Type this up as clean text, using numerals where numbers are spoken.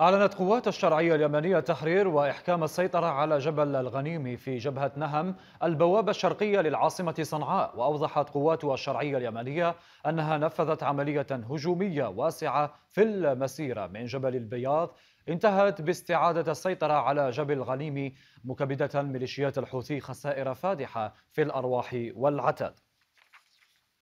أعلنت قوات الشرعية اليمنية تحرير وإحكام السيطرة على جبل الغنيمي في جبهة نهم البوابة الشرقية للعاصمة صنعاء، وأوضحت قوات الشرعية اليمنية أنها نفذت عملية هجومية واسعة في المسيرة من جبل البياض انتهت باستعادة السيطرة على جبل الغنيمي، مكبدة ميليشيات الحوثي خسائر فادحة في الأرواح والعتاد.